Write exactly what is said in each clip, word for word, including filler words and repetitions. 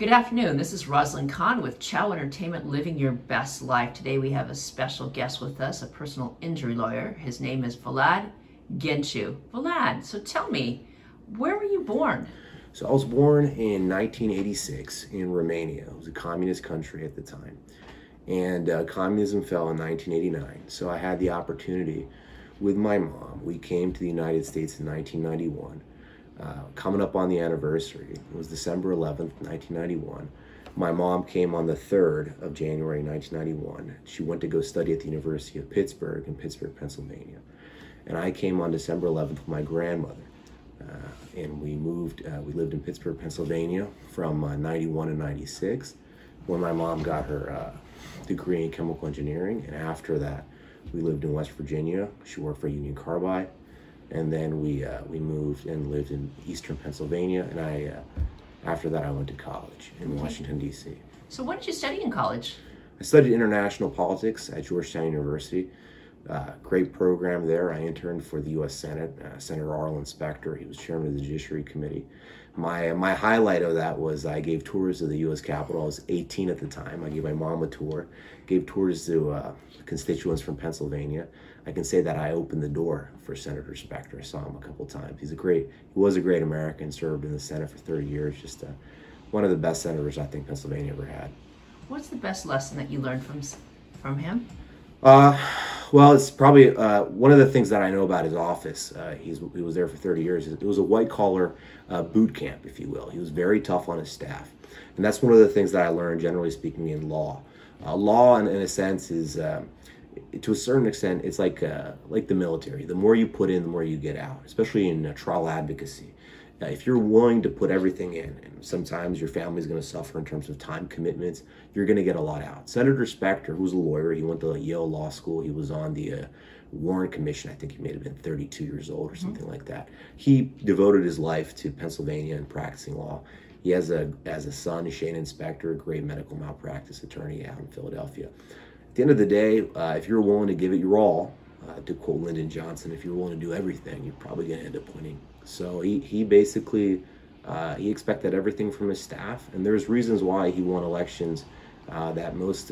Good afternoon, this is Rosalyn Kahn with Chow Entertainment, Living Your Best Life. Today we have a special guest with us, a personal injury lawyer. His name is Vlad Ghenciu. Vlad, so tell me, where were you born? So I was born in nineteen eighty-six in Romania. It was a communist country at the time. And uh, communism fell in nineteen eighty-nine. So I had the opportunity with my mom. We came to the United States in nineteen ninety-one. Uh, coming up on the anniversary. It was December eleventh, nineteen ninety-one. My mom came on the third of January, nineteen ninety-one. She went to go study at the University of Pittsburgh in Pittsburgh, Pennsylvania. And I came on December eleventh with my grandmother. Uh, and we moved, uh, we lived in Pittsburgh, Pennsylvania from uh, ninety-one to ninety-six, when my mom got her uh, degree in chemical engineering. And after that, we lived in West Virginia. She worked for Union Carbide. And then we uh, we moved and lived in Eastern Pennsylvania, and I uh, after that I went to college in okay. Washington D C. So what did you study in college? I studied international politics at Georgetown University. Uh, great program there. I interned for the U S Senate, uh, Senator Arlen Specter. He was chairman of the Judiciary Committee. My my highlight of that was I gave tours of the U S Capitol. I was eighteen at the time. I gave my mom a tour, gave tours to uh, constituents from Pennsylvania. I can say that I opened the door for Senator Specter. I saw him a couple times. He's a great, he was a great American, served in the Senate for thirty years. Just uh, one of the best senators I think Pennsylvania ever had. What's the best lesson that you learned from from him? Uh, well, it's probably uh, one of the things that I know about his office. Uh, he's, he was there for thirty years. It was a white-collar uh, boot camp, if you will. He was very tough on his staff. And that's one of the things that I learned, generally speaking, in law. Uh, law, in, in a sense, is, um, to a certain extent, it's like, uh, like the military. The more you put in, the more you get out, especially in uh, trial advocacy. Uh, if you're willing to put everything in, and sometimes your family's going to suffer in terms of time commitments, you're going to get a lot out. Senator Specter, who's a lawyer, he went to Yale Law School. He was on the uh, Warren Commission. I think he may have been thirty-two years old or something mm-hmm. like that. He devoted his life to Pennsylvania and practicing law. He has a, has a son, Shane Specter, a great medical malpractice attorney out in Philadelphia. At the end of the day, uh, if you're willing to give it your all, uh, to quote Lyndon Johnson, if you're willing to do everything, you're probably going to end up winning. So he, he basically, uh, he expected everything from his staff, and there's reasons why he won elections uh, that most,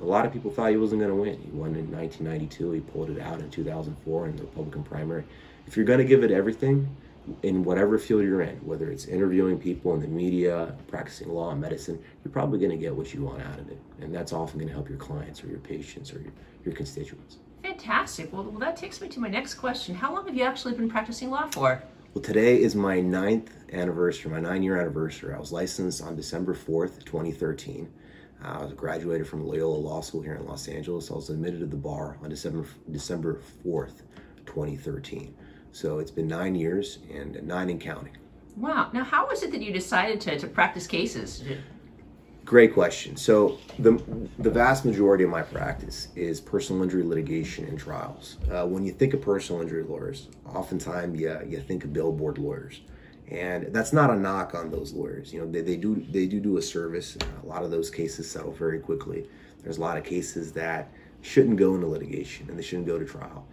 a lot of people thought he wasn't going to win. He won in nineteen ninety-two, he pulled it out in two thousand four in the Republican primary. If you're going to give it everything in whatever field you're in, whether it's interviewing people in the media, practicing law and medicine, you're probably going to get what you want out of it. And that's often going to help your clients or your patients or your, your constituents. Fantastic. Well, well, that takes me to my next question. How long have you actually been practicing law for? Well, today is my ninth anniversary, my nine-year anniversary. I was licensed on December fourth, twenty thirteen. Uh, I was graduated from Loyola Law School here in Los Angeles. I was admitted to the bar on December fourth, twenty thirteen. So it's been nine years and nine and counting. Wow. Now, how was it that you decided to, to practice cases? Great question. So the, the vast majority of my practice is personal injury litigation and trials. Uh, when you think of personal injury lawyers, oftentimes you, you think of billboard lawyers. And that's not a knock on those lawyers. You know, they, they do they do, do a service. A lot of those cases settle very quickly. There's a lot of cases that shouldn't go into litigation and they shouldn't go to trial.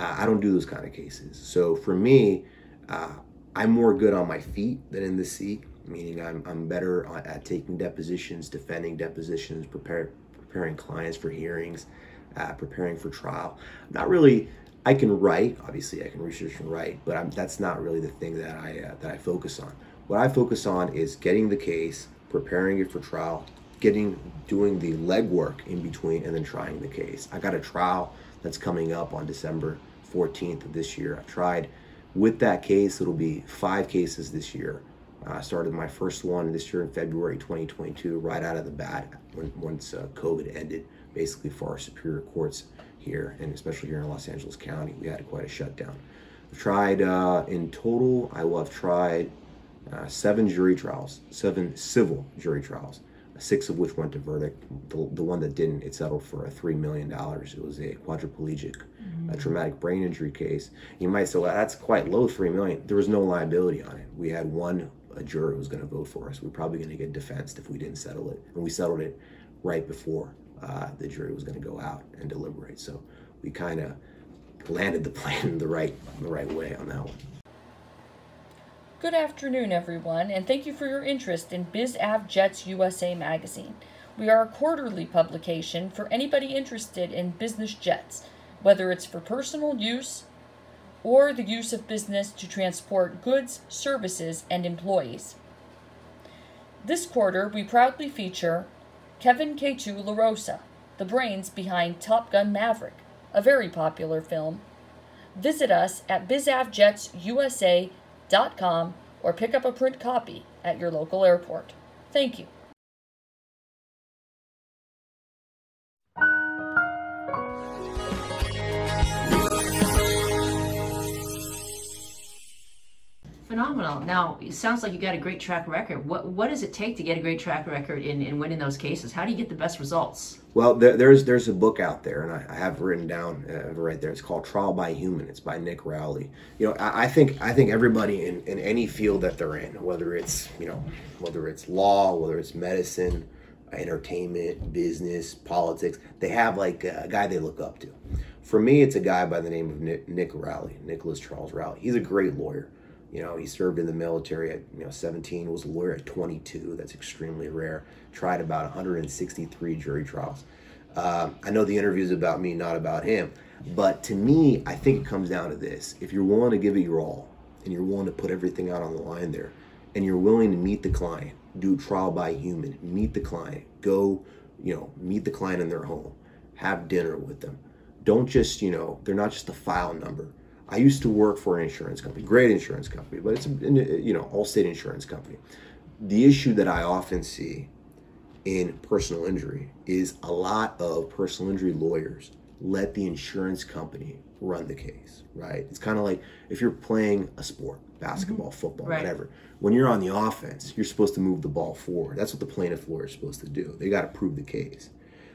Uh, I don't do those kind of cases. So for me, uh, I'm more good on my feet than in the seat. Meaning I'm, I'm better at taking depositions, defending depositions, prepare, preparing clients for hearings, uh, preparing for trial. Not really, I can write, obviously I can research and write, but I'm, that's not really the thing that I, uh, that I focus on. What I focus on is getting the case, preparing it for trial, getting, doing the legwork in between, and then trying the case. I got a trial that's coming up on December fourteenth of this year. I've tried with that case, it'll be five cases this year. I uh, started my first one this year in February twenty twenty-two, right out of the bat, when, once uh, COVID ended, basically for our superior courts here, and especially here in Los Angeles County, we had quite a shutdown. I've tried, uh, in total, I will have tried uh, seven jury trials, seven civil jury trials, six of which went to verdict. The, the one that didn't, it settled for three million dollars. It was a quadriplegic, mm-hmm. a traumatic brain injury case. You might say, well, that's quite low, three million dollars. There was no liability on it. We had one a juror was going to vote for us. We're probably going to get defensed if we didn't settle it. And we settled it right before uh, the jury was going to go out and deliberate. So we kind of landed the plan the right, the right way on that one. Good afternoon, everyone, and thank you for your interest in BizAvJets U S A magazine. We are a quarterly publication for anybody interested in business jets, whether it's for personal use or the use of business to transport goods, services, and employees. This quarter, we proudly feature Kevin Kaul LaRosa, the brains behind Top Gun Maverick, a very popular film. Visit us at biz av jets u s a dot com or pick up a print copy at your local airport. Thank you. Phenomenal. Now, it sounds like you got a great track record. What what does it take to get a great track record in, in winning those cases? How do you get the best results? Well, there, there's there's a book out there, and I, I have written down uh, right there. It's called Trial by Human. It's by Nick Rowley. You know, I, I think I think everybody in, in any field that they're in, whether it's you know whether it's law, whether it's medicine, entertainment, business, politics, they have like a guy they look up to. For me, it's a guy by the name of Nick, Nick Rowley, Nicholas Charles Rowley. He's a great lawyer. You know, he served in the military at you know seventeen, was a lawyer at twenty-two. That's extremely rare. Tried about one hundred sixty-three jury trials. Uh, I know the interview's about me, not about him. But to me, I think it comes down to this. If you're willing to give it your all, and you're willing to put everything out on the line there, and you're willing to meet the client, do trial by human, meet the client, go, you know, meet the client in their home, have dinner with them. Don't just, you know, they're not just a file number. I used to work for an insurance company, great insurance company, but it's, you know, Allstate insurance company. The issue that I often see in personal injury is a lot of personal injury lawyers let the insurance company run the case, right? It's kind of like if you're playing a sport, basketball, mm-hmm. football, right. whatever. When you're on the offense, you're supposed to move the ball forward. That's what the plaintiff lawyer is supposed to do. They got to prove the case.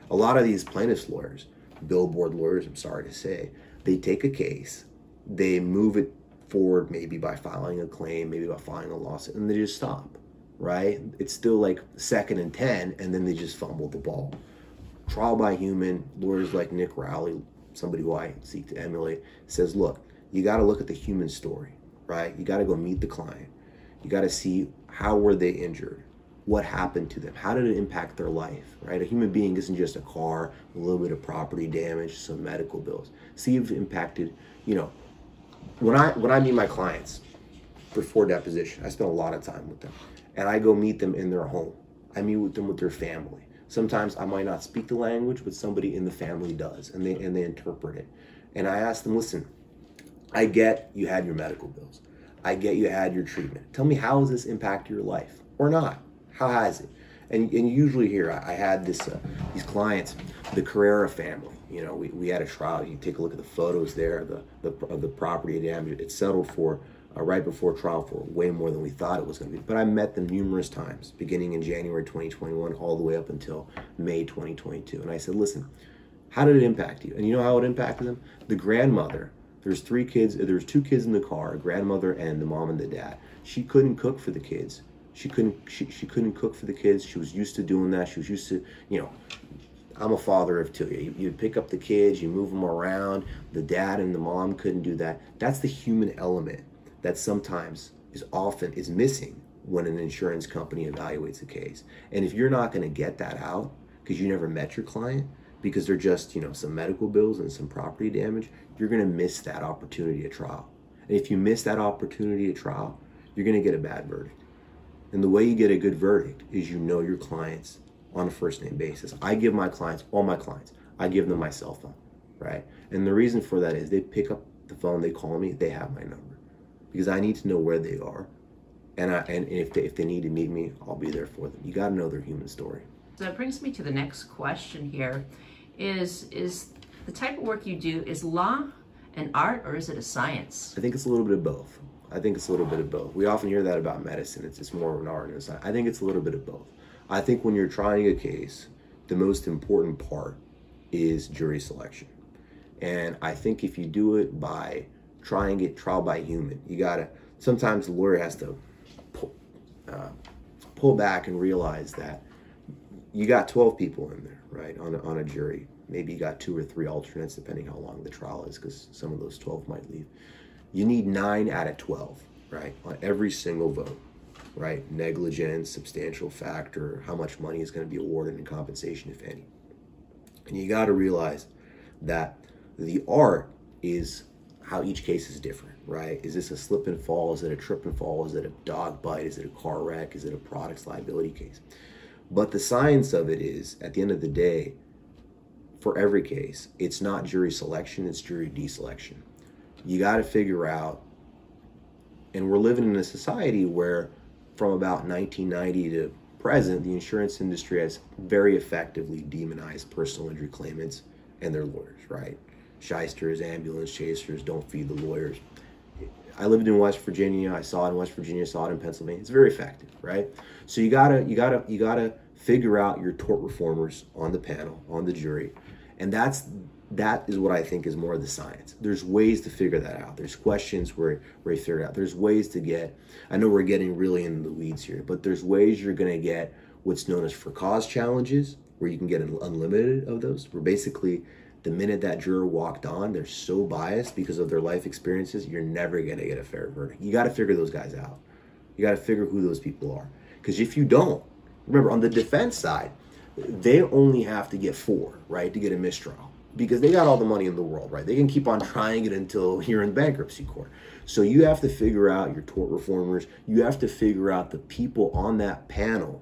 A lot of these plaintiff's lawyers, billboard lawyers, I'm sorry to say, they take a case, they move it forward maybe by filing a claim, maybe by filing a lawsuit, and they just stop, right? It's still like second and ten, and then they just fumble the ball. Trial by human, lawyers like Nick Rowley, somebody who I seek to emulate, says, look, you got to look at the human story, right? You got to go meet the client. You got to see how were they injured? What happened to them? How did it impact their life, right? A human being isn't just a car, a little bit of property damage, some medical bills. See if it impacted, you know, When I when I meet my clients before deposition, I spend a lot of time with them, and I go meet them in their home. I meet with them with their family. Sometimes I might not speak the language, but somebody in the family does, and they and they interpret it. And I ask them, listen, I get you had your medical bills, I get you had your treatment. Tell me, how has this impacted your life or not? How has it? And and usually here I, I had this uh, these clients, the Carrera family. You know, we, we had a trial. You take a look at the photos there, the the of the property damage. It settled for uh, right before trial for way more than we thought it was going to be. But I met them numerous times, beginning in January twenty twenty-one, all the way up until May twenty twenty-two. And I said, listen, how did it impact you? And you know how it impacted them? The grandmother. There's three kids. There's two kids in the car, a grandmother and the mom and the dad. She couldn't cook for the kids. She couldn't. She she couldn't cook for the kids. She was used to doing that. She was used to, you know. I'm a father of two. You, you pick up the kids, you move them around. The dad and the mom couldn't do that. That's the human element that sometimes is often is missing when an insurance company evaluates a case. And if you're not going to get that out because you never met your client, because they're just, you know, some medical bills and some property damage, you're going to miss that opportunity at trial. And if you miss that opportunity at trial, you're going to get a bad verdict. And the way you get a good verdict is you know your clients on a first name basis. I give my clients, all my clients, I give them my cell phone, right? And the reason for that is they pick up the phone, they call me, they have my number. Because I need to know where they are. And I and if they, if they need to meet me, I'll be there for them. You gotta know their human story. So that brings me to the next question here. Is, is the type of work you do, is law an art or is it a science? I think it's a little bit of both. I think it's a little bit of both. We often hear that about medicine. It's, it's more of an art and a science. I think it's a little bit of both. I think when you're trying a case, the most important part is jury selection. And I think if you do it by trying it trial by human, you gotta, sometimes the lawyer has to pull, uh, pull back and realize that you got twelve people in there, right, on a, on a jury. Maybe you got two or three alternates, depending how long the trial is, because some of those twelve might leave. You need nine out of twelve right, on every single vote, right? Negligence, substantial factor, how much money is going to be awarded in compensation, if any. And you got to realize that the art is how each case is different, right? Is this a slip and fall? Is it a trip and fall? Is it a dog bite? Is it a car wreck? Is it a products liability case? But the science of it is, at the end of the day, for every case, it's not jury selection, it's jury deselection. You got to figure out, and we're living in a society where from about nineteen ninety to present, the insurance industry has very effectively demonized personal injury claimants and their lawyers, right? Shysters, ambulance chasers, don't feed the lawyers. I lived in West Virginia, I saw it in West Virginia, I saw it in Pennsylvania. It's very effective, right? So you gotta, you gotta, you gotta figure out your tort reformers on the panel, on the jury. And that's, that is what I think is more of the science. There's ways to figure that out. There's questions where, where you figure it out. There's ways to get, I know we're getting really in the weeds here, but there's ways you're gonna get what's known as for cause challenges, where you can get unlimited of those, where basically the minute that juror walked on, they're so biased because of their life experiences, you're never gonna get a fair verdict. You gotta figure those guys out. You gotta figure who those people are. Because if you don't, remember on the defense side, they only have to get four, right, to get a mistrial. Because they got all the money in the world, right? They can keep on trying it until you're in bankruptcy court. So you have to figure out your tort reformers. You have to figure out the people on that panel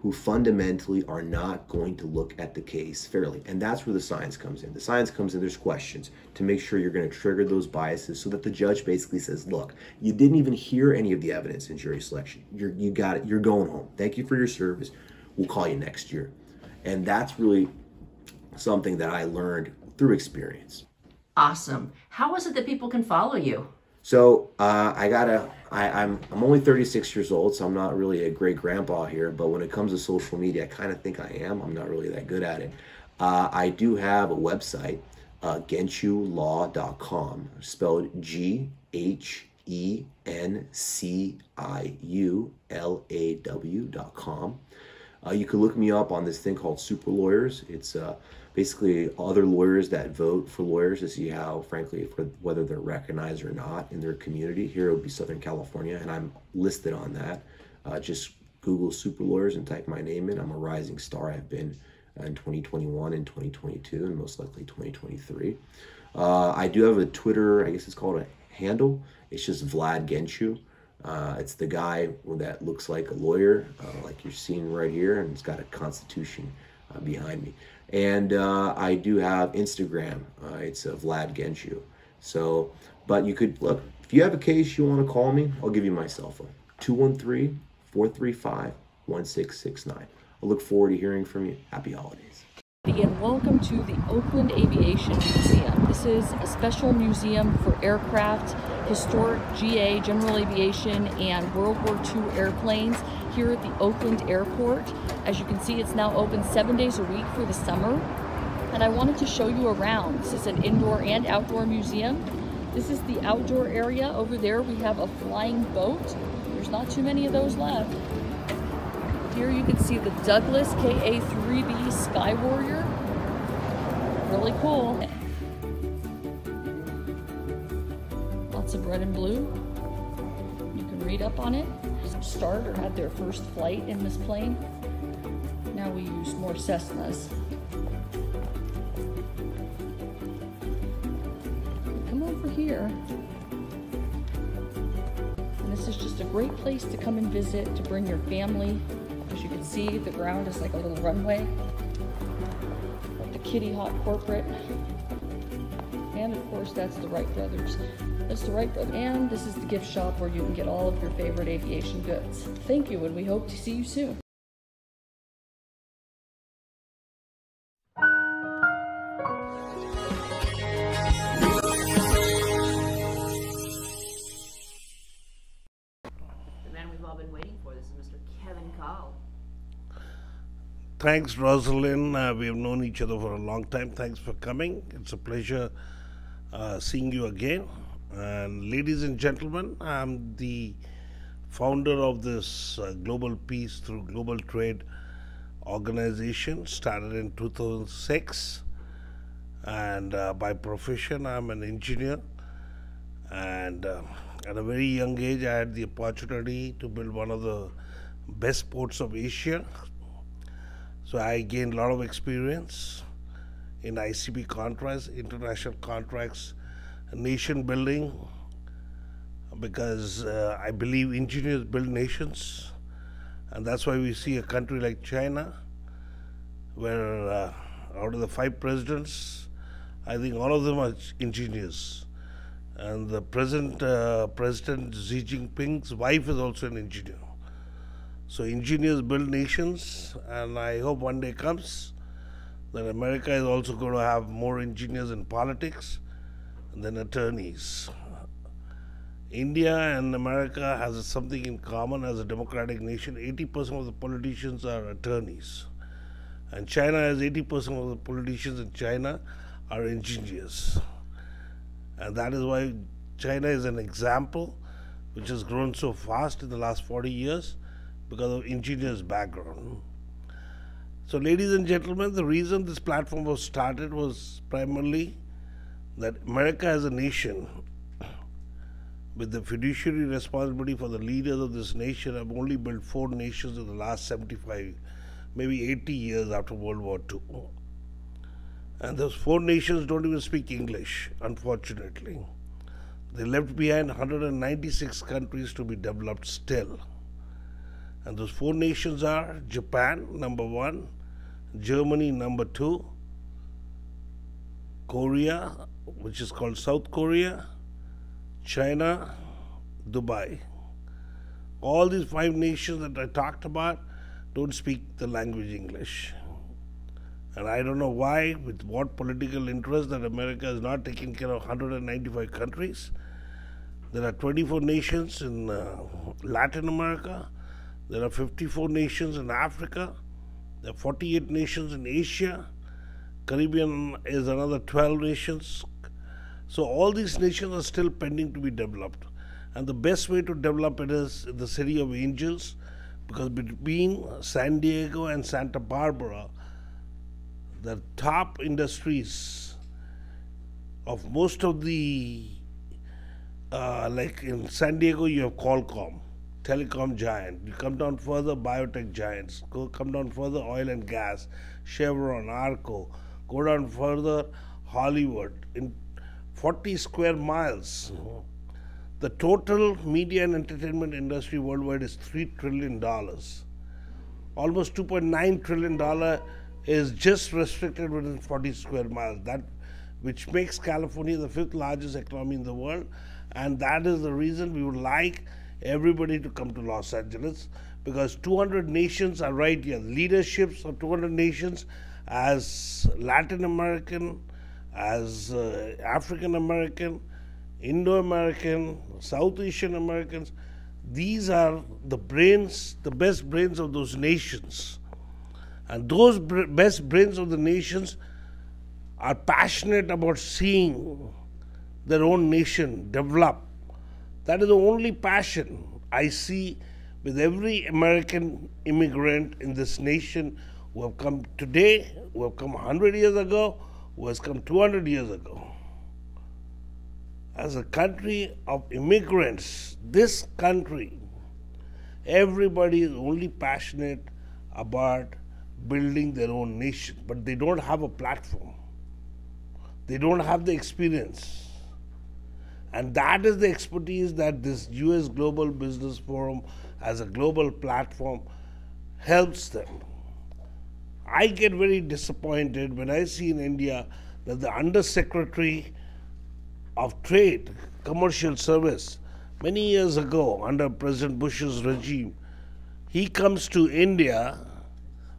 who fundamentally are not going to look at the case fairly. And that's where the science comes in. The science comes in, there's questions to make sure you're going to trigger those biases so that the judge basically says, look, you didn't even hear any of the evidence in jury selection. You're, you got it. You're going home. Thank you for your service. We'll call you next year. And that's really something that I learned through experience. Awesome. How is it that people can follow you? So uh, I gotta, I, I'm, I'm only thirty-six years old, so I'm not really a great grandpa here, but when it comes to social media, I kind of think I am. I'm not really that good at it. Uh, I do have a website, uh, Ghenciu Law dot com, spelled G H E N C I U L A W dot com. Uh, you can look me up on this thing called Super Lawyers. It's uh, basically other lawyers that vote for lawyers to see how, frankly, for whether they're recognized or not in their community. Here it would be Southern California, and I'm listed on that. Uh, just Google Super Lawyers and type my name in. I'm a rising star. I've been in twenty twenty-one and twenty twenty-two and most likely twenty twenty-three. Uh, I do have a Twitter, I guess it's called a handle. It's just Vlad Ghenciu. Uh, it's the guy that looks like a lawyer, uh, like you're seeing right here, and it's got a constitution uh, behind me. And uh, I do have Instagram. Uh, it's uh, Vlad Ghenciu. So, but you could, look, if you have a case you want to call me, I'll give you my cell phone, two one three, four three five, one six six nine. I look forward to hearing from you. Happy holidays. And welcome to the Oakland Aviation Museum. This is a special museum for aircraft, historic G A, general aviation, and World War Two airplanes here at the Oakland Airport. As you can see, it's now open seven days a week for the summer. And I wanted to show you around. This is an indoor and outdoor museum. This is the outdoor area. Over there, we have a flying boat. There's not too many of those left. Here you can see the Douglas K A three B Sky Warrior. Really cool. Lots of red and blue. You can read up on it. Starter had their first flight in this plane. Now we use more Cessnas. Come over here. And this is just a great place to come and visit, to bring your family. As you can see, the ground is like a little runway. Got the Kitty Hawk corporate. And of course, that's the Wright Brothers. That's the Wright Brothers. And this is the gift shop where you can get all of your favorite aviation goods. Thank you, and we hope to see you soon. The man we've all been waiting for, this is Mister Kevin Kaul. Thanks, Rosalyn. Uh, we have known each other for a long time. Thanks for coming. It's a pleasure uh, seeing you again. And ladies and gentlemen, I'm the founder of this uh, Global Peace through Global Trade Organization, started in two thousand six. And uh, by profession, I'm an engineer. And uh, At a very young age, I had the opportunity to build one of the best ports of Asia. So I gained a lot of experience in I C P contracts, international contracts, nation building, because uh, I believe engineers build nations. And that's why we see a country like China, where uh, out of the five presidents, I think all of them are engineers. And the present uh, President Xi Jinping's wife is also an engineer. So engineers build nations, and I hope one day comes that America is also going to have more engineers in politics than attorneys. India and America has something in common as a democratic nation. eighty percent of the politicians are attorneys. And China has eighty percent of the politicians in China are engineers. And that is why China is an example which has grown so fast in the last forty years because of engineers' background. So ladies and gentlemen, the reason this platform was started was primarily that America as a nation, with the fiduciary responsibility for the leaders of this nation, have only built four nations in the last seventy-five, maybe eighty years after World War Two. And those four nations don't even speak English, unfortunately. They left behind one hundred ninety-six countries to be developed still. And those four nations are Japan, number one, Germany, number two, Korea, which is called South Korea, China, Dubai. All these five nations that I talked about don't speak the language English. And I don't know why, with what political interest, that America is not taking care of one hundred ninety-five countries. There are twenty-four nations in uh, Latin America. There are fifty-four nations in Africa. There are forty-eight nations in Asia. Caribbean is another twelve nations. So all these nations are still pending to be developed. And the best way to develop it is the City of Angels, because between San Diego and Santa Barbara, the top industries of most of the, uh, like in San Diego, you have Qualcomm, telecom giant. You come down further, biotech giants. Go, come down further, oil and gas, Chevron, Arco. Go down further, Hollywood. In forty square miles, mm-hmm. The total media and entertainment industry worldwide is three trillion dollars. Almost two point nine trillion dollars is just restricted within forty square miles, that which makes California the fifth largest economy in the world. And that is the reason we would like everybody to come to Los Angeles, because two hundred nations are right here. Leaderships of two hundred nations, as Latin American, as uh, African American, Indo-American, South Asian Americans, these are the brains, the best brains of those nations. And those br best brains of the nations are passionate about seeing their own nation develop. That is the only passion I see with every American immigrant in this nation who have come today, who have come one hundred years ago, who has come two hundred years ago. As a country of immigrants, this country, everybody is only passionate about building their own nation, but they don't have a platform. They don't have the experience. And that is the expertise that this U S Global Business Forum, as a global platform, helps them. I get very disappointed when I see in India that the Undersecretary of Trade, Commercial Service, many years ago under President Bush's regime, he comes to India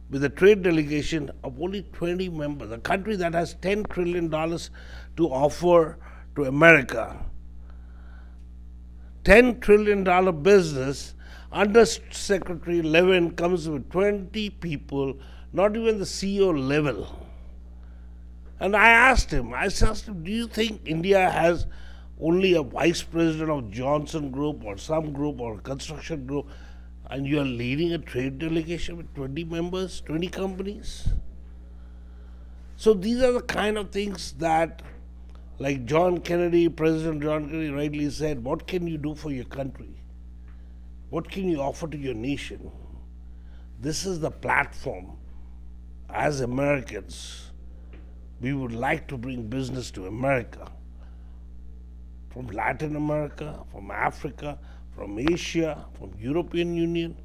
with a trade delegation of only twenty members, a country that has ten trillion dollars to offer to America. ten trillion dollar business, Undersecretary Levin comes with twenty people, not even the C E O level. And I asked him, I asked him, do you think India has only a vice president of Johnson Group or some group or construction group, and you are leading a trade delegation with twenty members, twenty companies? So these are the kind of things that Like John Kennedy, President John Kennedy rightly said, what can you do for your country? What can you offer to your nation? This is the platform. As Americans, we would like to bring business to America. From Latin America, from Africa, from Asia, from European Union.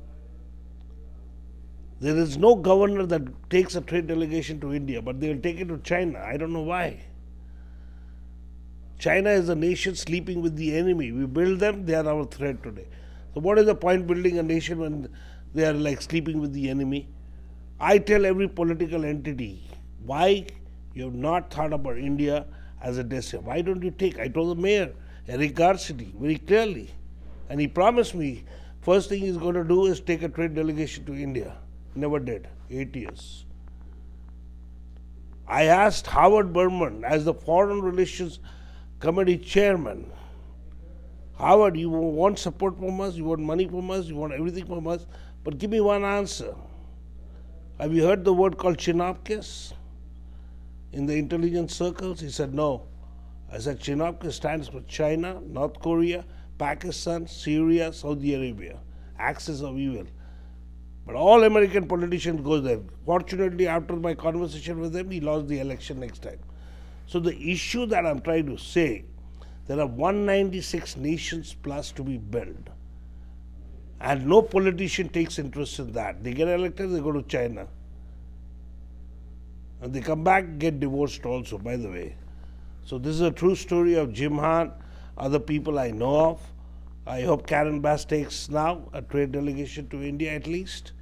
There is no governor that takes a trade delegation to India, but they will take it to China. I don't know why. China is a nation sleeping with the enemy. We build them, they are our threat today. So what is the point building a nation when they are like sleeping with the enemy? I tell every political entity, why you have not thought about India as a destination? Why don't you take? I told the mayor, Eric Garcetti, very clearly. And he promised me, first thing he's going to do is take a trade delegation to India. Never did, eight years. I asked Howard Berman, as the Foreign Relations Committee Chairman, Howard, you want support from us, you want money from us, you want everything from us, but give me one answer. Have you heard the word called Chinapkis in the intelligence circles? He said, no. I said, Chinapkis stands for China, North Korea, Pakistan, Syria, Saudi Arabia, axis of evil. But all American politicians go there. Fortunately, after my conversation with him, he lost the election next time. So the issue that I'm trying to say, there are one hundred ninety-six nations plus to be built. And no politician takes interest in that. They get elected, they go to China. And they come back, get divorced also, by the way. So this is a true story of Jim Hahn, other people I know of. I hope Karen Bass takes now a trade delegation to India at least.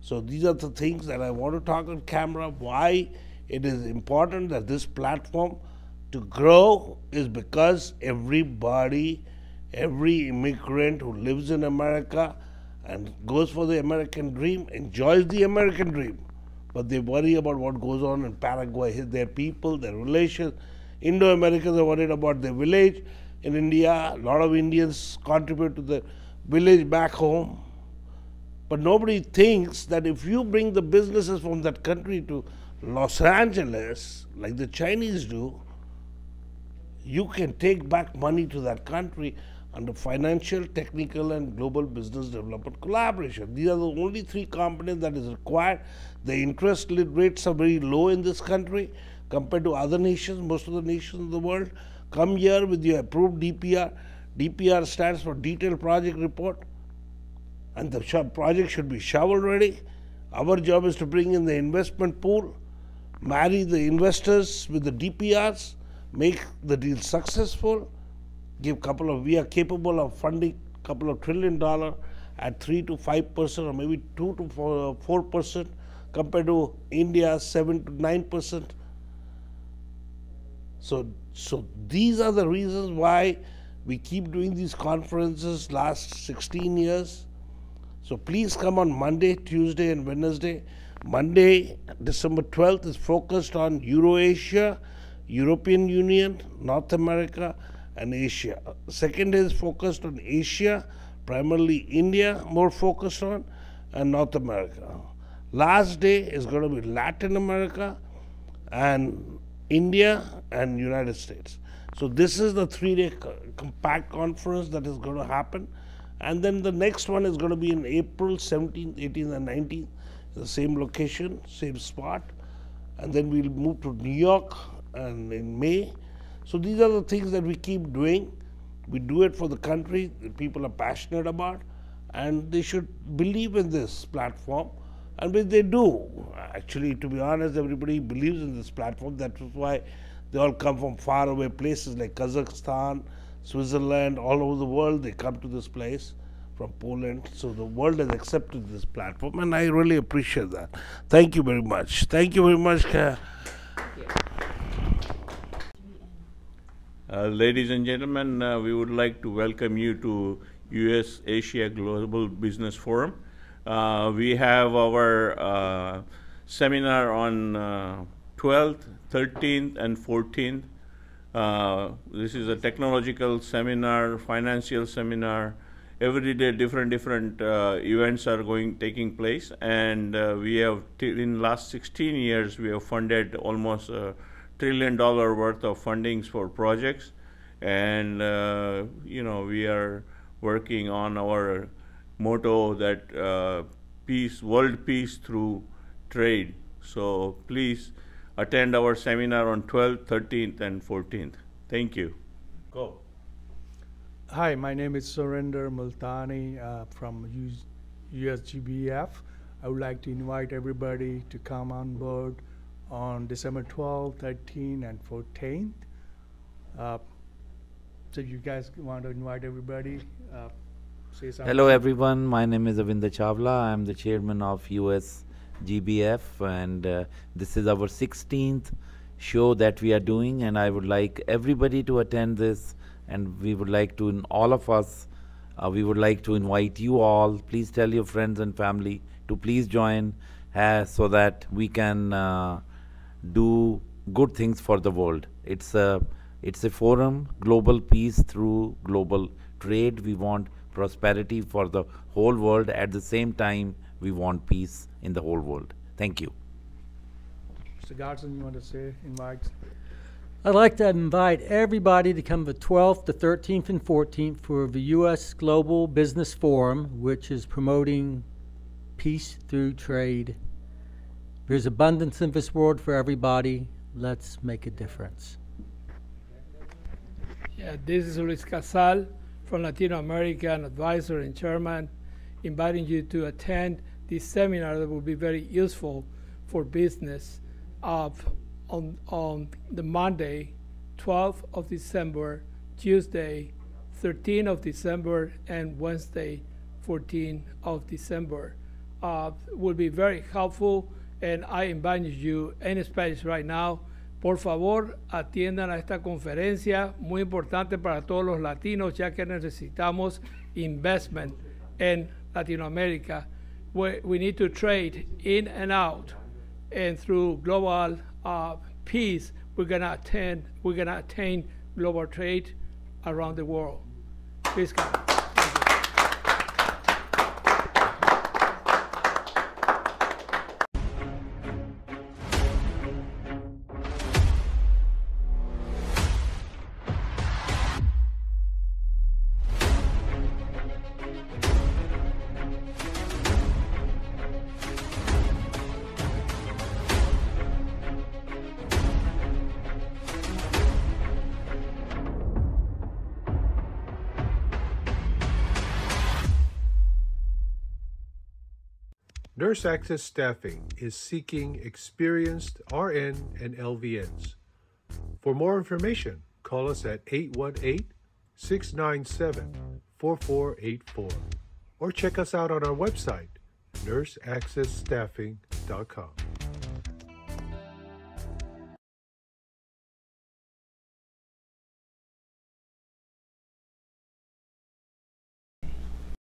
So these are the things that I want to talk on camera, why it is important that this platform to grow is because everybody, every immigrant who lives in America and goes for the American dream, enjoys the American dream, but they worry about what goes on in Paraguay, their people, their relations. Indo-Americans are worried about their village. In India, a lot of Indians contribute to the village back home. But nobody thinks that if you bring the businesses from that country to Los Angeles, like the Chinese do, you can take back money to that country under financial, technical, and global business development collaboration. These are the only three components that is required. The interest rates are very low in this country compared to other nations, most of the nations in the world. Come here with your approved D P R. D P R stands for Detailed Project Report. And the project should be shovel ready. Our job is to bring in the investment pool, marry the investors with the D P Rs, make the deal successful, give couple of, we are capable of funding a couple of trillion dollars at three to five percent or maybe two to four percent compared to India, seven to nine percent. So, so these are the reasons why we keep doing these conferences last sixteen years. So please come on Monday, Tuesday, and Wednesday. Monday, December twelfth is focused on Eurasia, European Union, North America, and Asia. Second day is focused on Asia, primarily India, more focused on, and North America. Last day is going to be Latin America and India and United States. So this is the three-day compact conference that is going to happen. And then the next one is going to be in April seventeenth, eighteenth, and nineteenth, the same location, same spot. And then we'll move to New York and in May. So these are the things that we keep doing. We do it for the country that people are passionate about, and they should believe in this platform. And which they do. Actually, to be honest, everybody believes in this platform. That's why they all come from far away places like Kazakhstan, Switzerland, all over the world. They come to this place from Poland. So the world has accepted this platform, and I really appreciate that. Thank you very much. Thank you very much. Uh, ladies and gentlemen, uh, we would like to welcome you to U S Asia Global Business Forum. Uh, we have our uh, seminar on uh, twelfth, thirteenth, and fourteenth. Uh, this is a technological seminar, financial seminar. Every day, different different uh, events are going taking place, and uh, we have in last sixteen years we have funded almost uh, trillion dollar worth of fundings for projects, and uh, you know, we are working on our motto that uh, peace, world peace through trade. So please attend our seminar on twelfth, thirteenth, and fourteenth. Thank you. Go. Hi, my name is Surinder Multani uh, from U S G B F. I would like to invite everybody to come on board on December twelfth, thirteenth, and fourteenth. Uh, so you guys want to invite everybody? Uh, say something. Hello, everyone. My name is Avinda Chavla. I'm the chairman of U S G B F, and uh, this is our sixteenth show that we are doing, and I would like everybody to attend this, and we would like to, in all of us, uh, we would like to invite you all. Please tell your friends and family to please join uh, so that we can uh, do good things for the world. It's a, it's a forum, global peace through global trade. We want prosperity for the whole world. At the same time, we want peace in the whole world. Thank you. Mister Garson, you want to say, invite? I'd like to invite everybody to come the twelfth, the thirteenth, and fourteenth for the U S Global Business Forum, which is promoting peace through trade. There's abundance in this world for everybody. Let's make a difference. Yeah, this is Luis Casal from Latino American Advisor and Chairman, inviting you to attend this seminar that will be very useful for business of On, on the Monday, twelfth of December, Tuesday, thirteenth of December, and Wednesday, fourteenth of December. Uh, will be very helpful, and I invite you in Spanish right now. Por favor, atiendan a esta conferencia, muy importante para todos los latinos, ya que necesitamos investment in Latin America. We, we need to trade in and out, and through global Uh, peace, we're gonna attend. We're gonna attain global trade around the world. Please come. Nurse Access Staffing is seeking experienced R N and L V Ns. For more information, call us at eight one eight, six nine seven, four four eight four or check us out on our website, nurse access staffing dot com.